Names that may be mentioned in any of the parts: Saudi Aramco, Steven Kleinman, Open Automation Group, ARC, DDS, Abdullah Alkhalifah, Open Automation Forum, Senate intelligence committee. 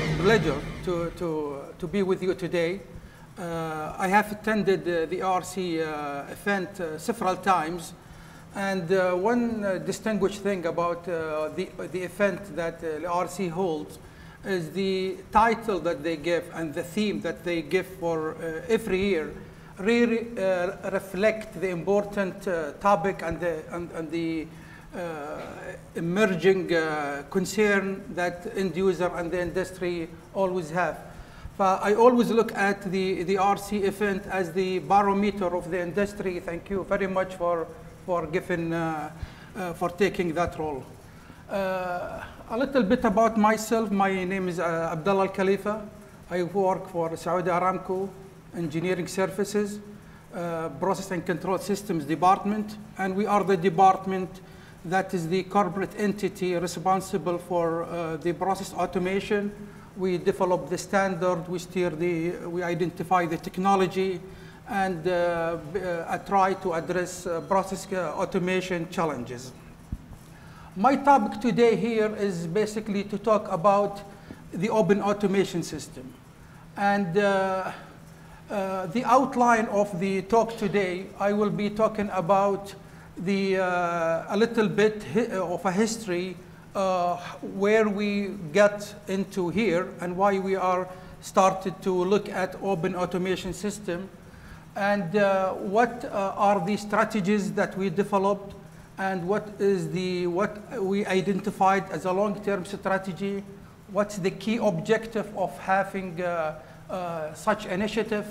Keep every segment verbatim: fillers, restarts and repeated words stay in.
great pleasure to, to, to be with you today. Uh, I have attended uh, the A R C uh, event uh, several times, and uh, one uh, distinguished thing about uh, the, the event that uh, the A R C holds is the title that they give and the theme that they give for uh, every year really uh, reflect the important uh, topic and the, and, and the uh, emerging uh, concern that end user and the industry always have. But I always look at the, the A R C event as the barometer of the industry. Thank you very much for, for, giving, uh, uh, for taking that role. Uh, a little bit about myself. My name is uh, Abdullah Alkhalifah. I work for Saudi Aramco Engineering Services, uh, Process and Control Systems Department, and we are the department that is the corporate entity responsible for uh, the process automation. We develop the standard, we steer the, we identify the technology, and uh, uh, try to address uh, process automation challenges. My topic today here is basically to talk about the open automation system. And uh, uh, the outline of the talk today, I will be talking about the, uh, a little bit of a history uh, where we get into here and why we are started to look at open automation system, and uh, what uh, are the strategies that we developed, and what is the, what we identified as a long-term strategy, what's the key objective of having uh, uh, such initiative.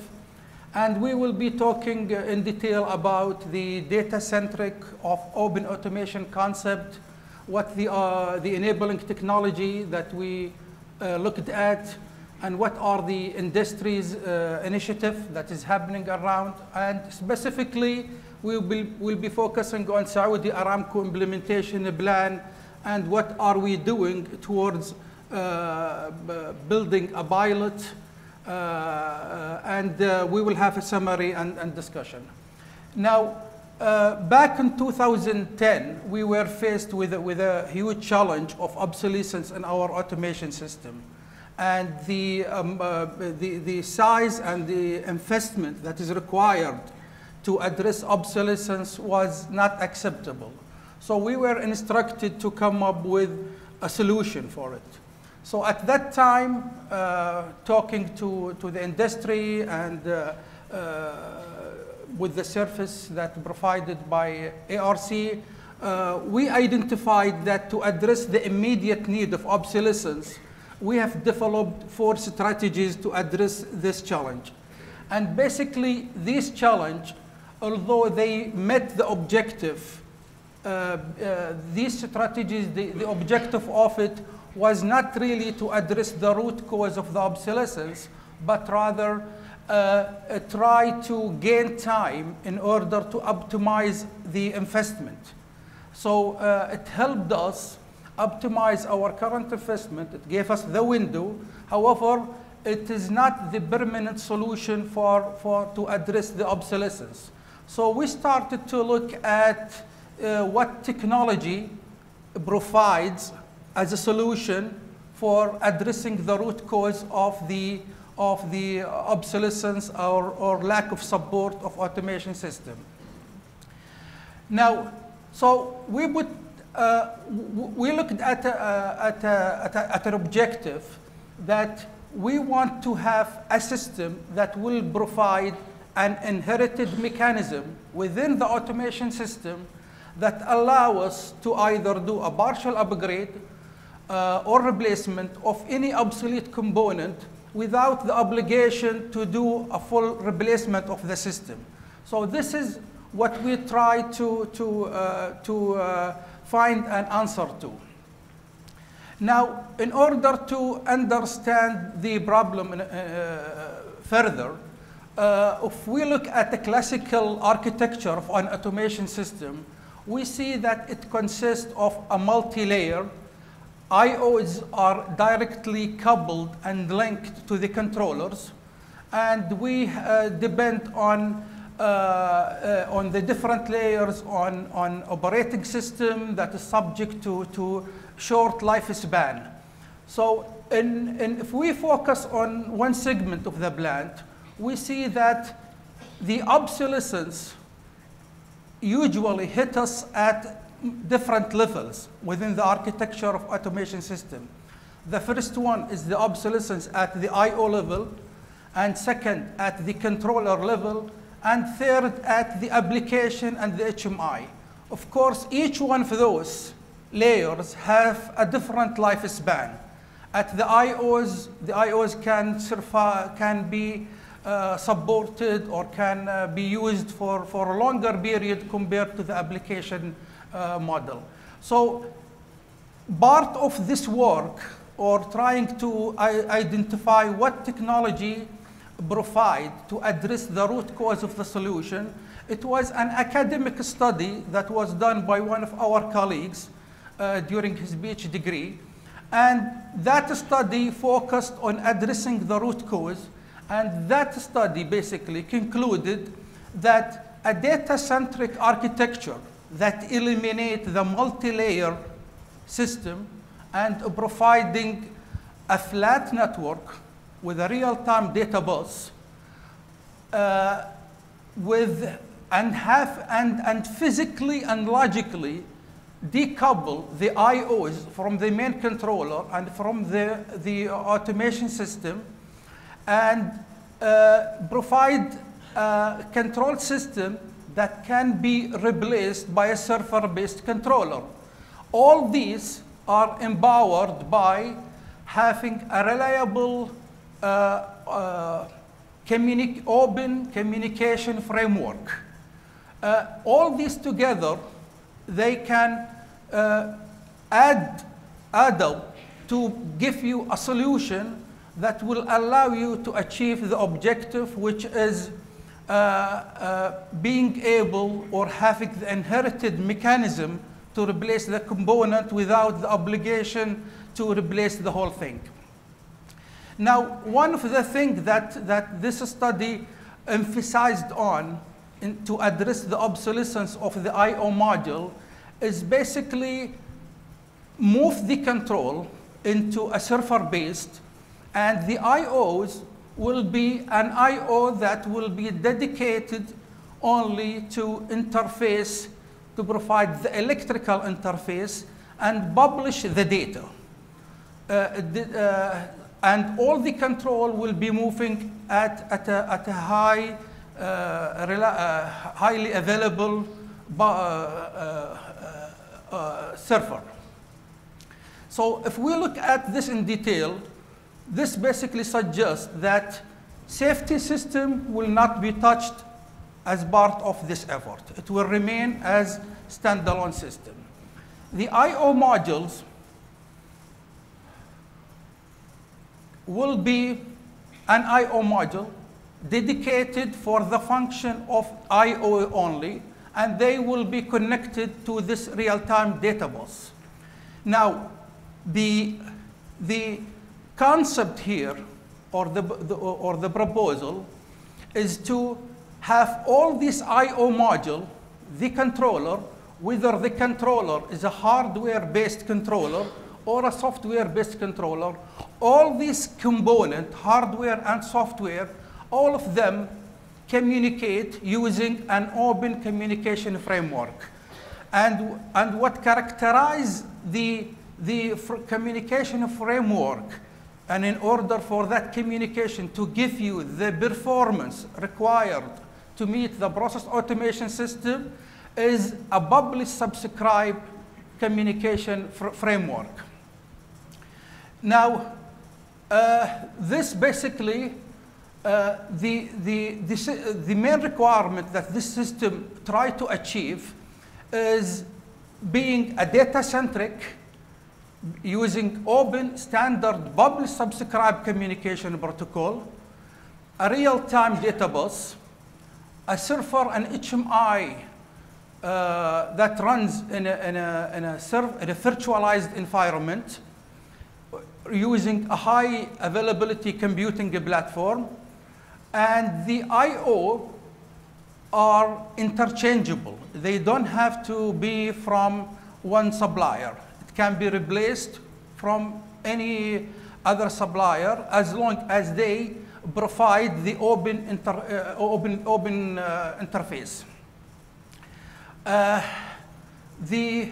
And we will be talking in detail about the data-centric of open automation concept, what the, uh, the enabling technology that we uh, looked at, and what are the industry's uh, initiative that is happening around, and specifically, we will we'll be focusing on Saudi Aramco implementation plan and what are we doing towards uh, building a pilot, uh, and uh, we will have a summary and, and discussion. Now, uh, back in two thousand ten, we were faced with, with a huge challenge of obsolescence in our automation system. And the, um, uh, the, the size and the investment that is required to address obsolescence was not acceptable. So we were instructed to come up with a solution for it. So at that time, uh, talking to, to the industry and uh, uh, with the service that provided by A R C, uh, we identified that to address the immediate need of obsolescence, we have developed four strategies to address this challenge. And basically, this challenge, although they met the objective, uh, uh, these strategies, the, the objective of it was not really to address the root cause of the obsolescence, but rather uh, uh, try to gain time in order to optimize the investment. So uh, it helped us optimize our current investment. It gave us the window. However, it is not the permanent solution for, for, to address the obsolescence. So we started to look at uh, what technology provides as a solution for addressing the root cause of the, of the obsolescence or, or lack of support of automation system. Now, so we, would, uh, we looked at, a, at, a, at, a, at an objective that we want to have a system that will provide an inherited mechanism within the automation system that allow us to either do a partial upgrade uh, or replacement of any obsolete component without the obligation to do a full replacement of the system. So this is what we try to, to, uh, to uh, find an answer to. Now, in order to understand the problem uh, further, Uh, if we look at the classical architecture of an automation system, we see that it consists of a multi-layer. I Os are directly coupled and linked to the controllers, and we uh, depend on uh, uh, on the different layers on on operating system that is subject to to short lifespan. So in, in, if we focus on one segment of the plant, we see that the obsolescence usually hit us at different levels within the architecture of automation system. The first one is the obsolescence at the I O level, and second at the controller level, and third at the application and the H M I. Of course, each one of those layers have a different lifespan. At the I Os, the I Os can, can be uh, supported or can uh, be used for, for a longer period compared to the application uh, model. So part of this work, or trying to identify what technology provide to address the root cause of the solution, it was an academic study that was done by one of our colleagues uh, during his PhD degree. And that study focused on addressing the root cause. And that study basically concluded that a data-centric architecture that eliminates the multi-layer system and providing a flat network with a real-time data bus, uh, with and have and and physically and logically decouple the I Os from the main controller and from the the automation system, and uh, provide a control system that can be replaced by a server-based controller. All these are empowered by having a reliable uh, uh, communi- open communication framework. Uh, all these together, they can uh, add, add up to give you a solution that will allow you to achieve the objective, which is uh, uh, being able or having the inherited mechanism to replace the component without the obligation to replace the whole thing. Now, one of the things that, that this study emphasized on in, to address the obsolescence of the I O module is basically move the control into a server-based, and the I Os will be an I O that will be dedicated only to interface, to provide the electrical interface and publish the data. Uh, the, uh, and all the control will be moving at, at, a, at a high, uh, uh, highly available uh, uh, uh, server. So if we look at this in detail, this basically suggests that safety system will not be touched as part of this effort. It will remain as standalone system. The I O modules will be an I O module dedicated for the function of I O only, and they will be connected to this real-time data bus. Now, the, the concept here, or the, the, or the proposal, is to have all this I O module, the controller, whether the controller is a hardware-based controller or a software-based controller, all these components, hardware and software, all of them communicate using an open communication framework. And, and what characterizes the, the communication framework, and in order for that communication to give you the performance required to meet the process automation system, is a publish subscribe communication fr framework. Now, uh, this basically, uh, the, the, the, the main requirement that this system tries to achieve is being a data-centric, using open standard publish subscribe communication protocol, a real-time data bus, a server and H M I uh, that runs in a, in, a, in, a serv in a virtualized environment using a high availability computing platform, and the I O are interchangeable. They don't have to be from one supplier. It can be replaced from any other supplier as long as they provide the open inter, uh, open open uh, interface. Uh, the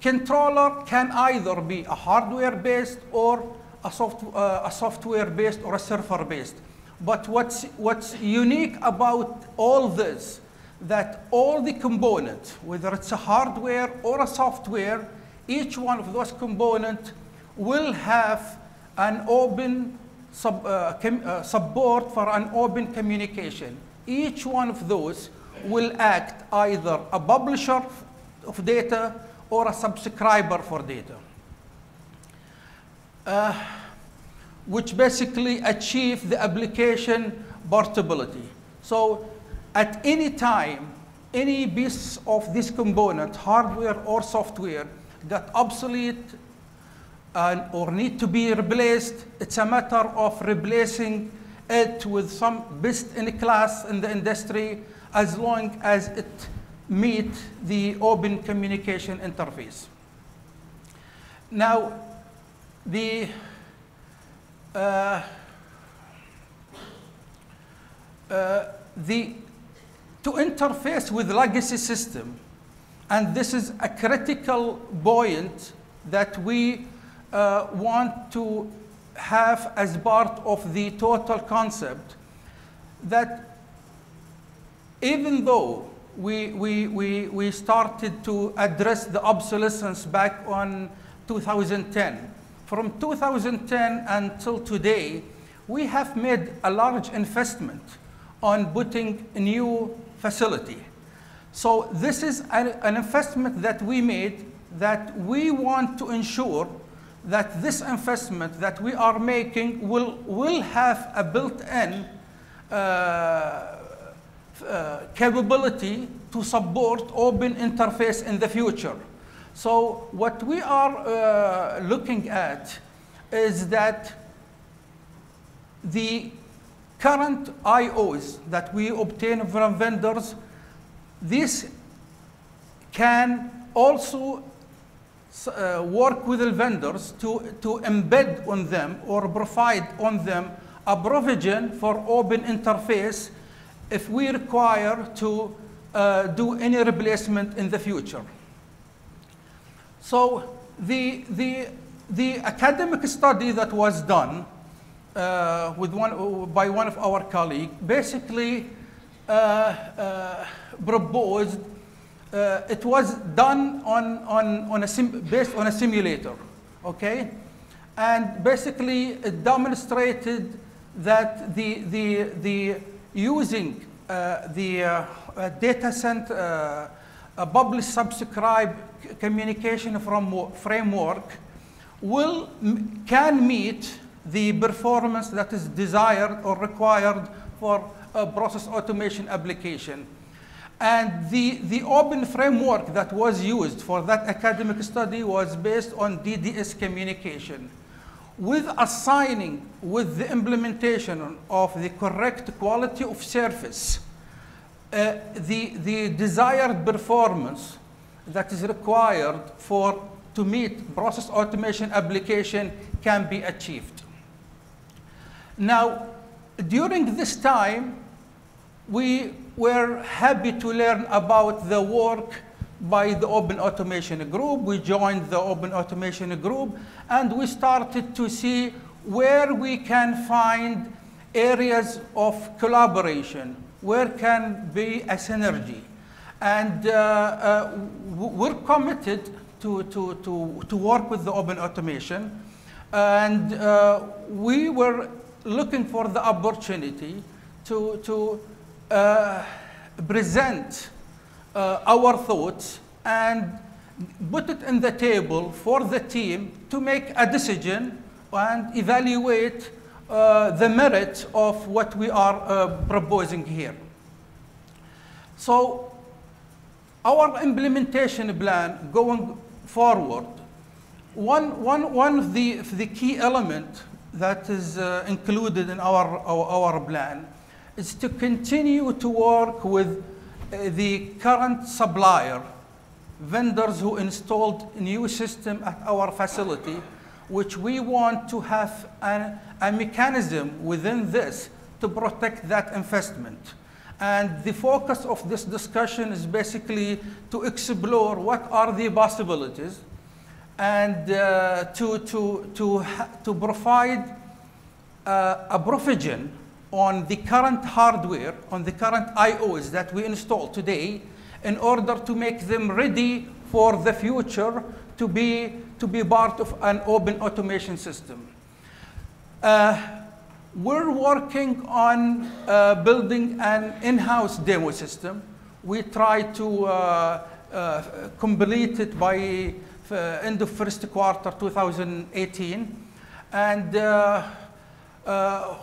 controller can either be a hardware-based or a, soft, uh, a software-based or a server-based. But what's what's unique about all this, that all the components, whether it's a hardware or a software, each one of those components will have an open Sub, uh, com, uh, support for an open communication. Each one of those will act either a publisher of data or a subscriber for data, uh, which basically achieve the application portability. So at any time, any piece of this component, hardware or software, got obsolete and or need to be replaced, it's a matter of replacing it with some best in class in the industry as long as it meets the open communication interface. Now, the uh, uh, the to interface with legacy system, and this is a critical point that we Uh, want to have as part of the total concept, that even though we, we, we, we started to address the obsolescence back on two thousand ten, from two thousand ten until today, we have made a large investment on putting a new facility. So this is an, an investment that we made, that we want to ensure that this investment that we are making will, will have a built-in uh, uh, capability to support open interface in the future. So what we are uh, looking at is that the current I Os that we obtain from vendors, this can also Uh, work with the vendors to, to embed on them or provide on them a provision for open interface if we require to uh, do any replacement in the future. So the, the, the academic study that was done uh, with one, by one of our colleagues basically uh, uh, proposed Uh, it was done on, on, on a sim based on a simulator, okay? And basically it demonstrated that the, the, the using uh, the uh, data center, uh, a publish subscribe communication from framework will, can meet the performance that is desired or required for a process automation application. And the, the open framework that was used for that academic study was based on D D S communication, with assigning with the implementation of the correct quality of service, uh, the, the desired performance that is required for to meet process automation application can be achieved. Now, during this time, we were happy to learn about the work by the Open Automation Group. We joined the Open Automation Group, and we started to see where we can find areas of collaboration, where can be a synergy. And uh, uh, we're committed to, to, to, to work with the Open Automation. And uh, we were looking for the opportunity to, to Uh, present uh, our thoughts and put it on the table for the team to make a decision and evaluate uh, the merit of what we are uh, proposing here. So our implementation plan going forward, one, one, one of the, the key element that is uh, included in our, our, our plan is to continue to work with uh, the current supplier, vendors who installed new system at our facility. which we want to have a, a mechanism within this to protect that investment. And the focus of this discussion is basically to explore what are the possibilities and uh, to, to, to, to provide uh, a provision on the current hardware, on the current I Os that we install today, in order to make them ready for the future to be, to be part of an open automation system. Uh, we're working on uh, building an in-house demo system. We try to uh, uh, complete it by uh, end of first quarter two thousand eighteen. And uh, uh,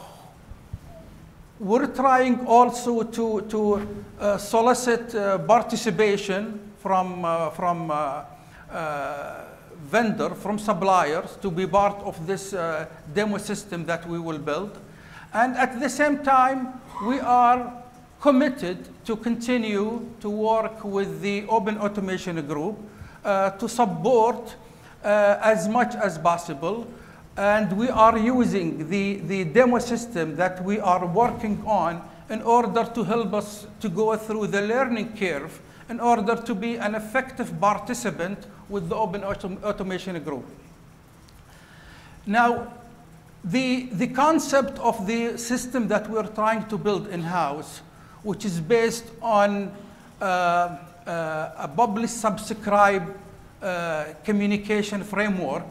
we're trying also to, to uh, solicit uh, participation from, uh, from uh, uh, vendor, from suppliers, to be part of this uh, demo system that we will build. And at the same time, we are committed to continue to work with the Open Automation Group uh, to support uh, as much as possible. And we are using the, the demo system that we are working on in order to help us to go through the learning curve in order to be an effective participant with the Open Autom- Automation Group. Now, the, the concept of the system that we're trying to build in-house, which is based on uh, uh, a publish-subscribe uh, communication framework.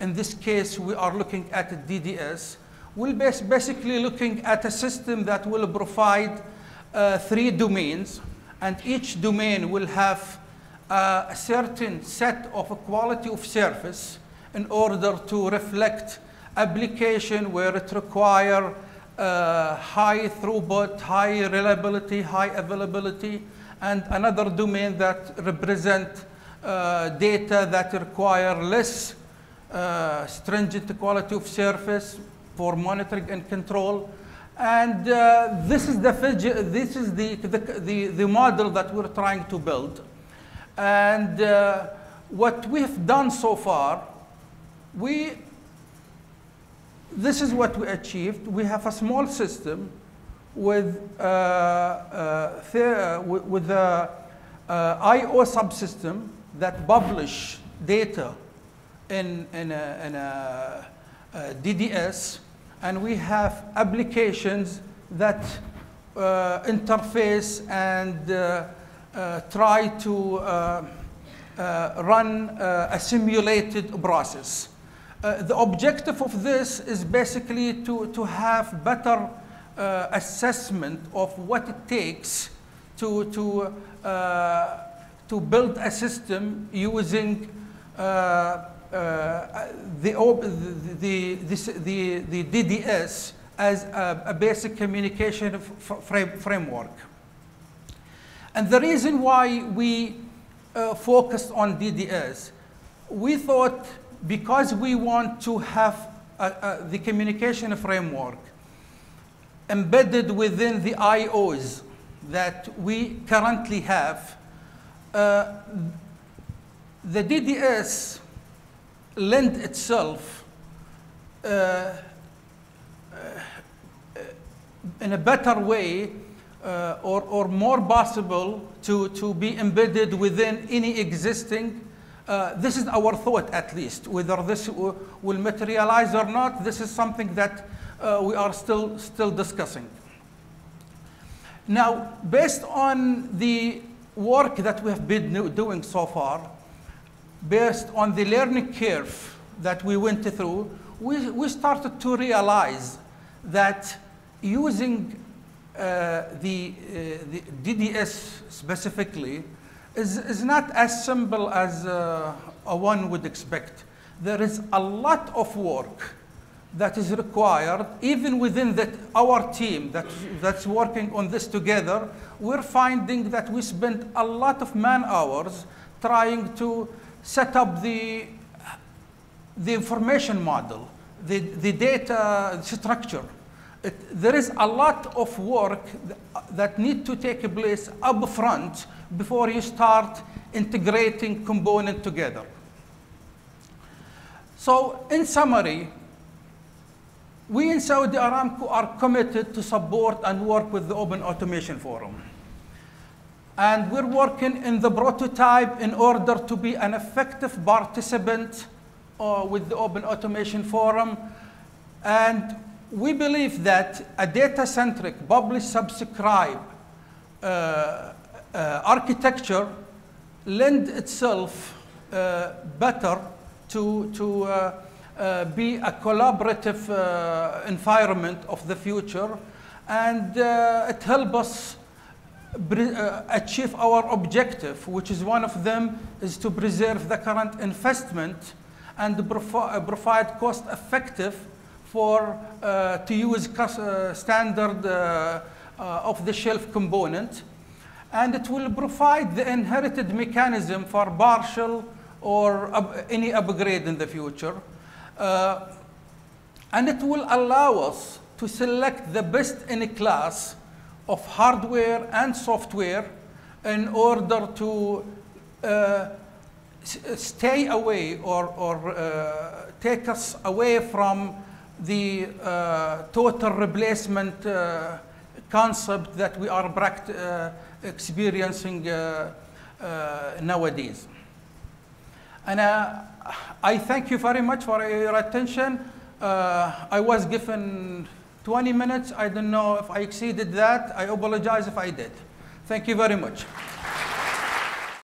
In this case, we are looking at a D D S. We're basically looking at a system that will provide uh, three domains, and each domain will have uh, a certain set of quality of service in order to reflect application where it requires uh, high throughput, high reliability, high availability, and another domain that represents uh, data that require less Uh, stringent quality of service for monitoring and control, and uh, this is the this is the the, the the model that we're trying to build. And uh, what we've done so far, we this is what we achieved. We have a small system with uh, uh, with the uh, I O subsystem that publish data in, in, a, in a, a D D S, and we have applications that uh, interface and uh, uh, try to uh, uh, run uh, a simulated process. Uh, the objective of this is basically to, to have better uh, assessment of what it takes to, to, uh, to build a system using uh, Uh, the, the, the, the, the D D S as a, a basic communication f framework. And the reason why we uh, focused on D D S, we thought because we want to have a, a, the communication framework embedded within the I Os that we currently have, uh, the D D S lend itself uh, uh, in a better way uh, or, or more possible to, to be embedded within any existing. Uh, this is our thought, at least. Whether this will materialize or not, this is something that uh, we are still, still discussing. Now, based on the work that we have been doing so far, based on the learning curve that we went through, we, we started to realize that using uh, the, uh, the D D S specifically is, is not as simple as uh, one would expect. There is a lot of work that is required, even within the, our team that, that's working on this together. We're finding that we spend a lot of man hours trying to set up the, the information model, the, the data structure. It, there is a lot of work th that needs to take place up front before you start integrating components together. So in summary, we in Saudi Aramco are committed to support and work with the Open Automation Forum. And we're working in the prototype in order to be an effective participant uh, with the Open Automation Forum. And we believe that a data-centric, publish-subscribe uh, uh, architecture lends itself uh, better to, to uh, Uh, be a collaborative uh, environment of the future, and uh, it helps us uh, achieve our objective, which is one of them is to preserve the current investment and uh, provide cost effective for uh, to use uh, standard uh, uh, off-the-shelf component, and it will provide the inherited mechanism for partial or up any upgrade in the future. Uh, and it will allow us to select the best in class of hardware and software in order to uh, stay away or, or uh, take us away from the uh, total replacement uh, concept that we are uh, experiencing uh, uh, nowadays. And uh, I thank you very much for your attention. Uh, I was given twenty minutes. I don't know if I exceeded that. I apologize if I did. Thank you very much.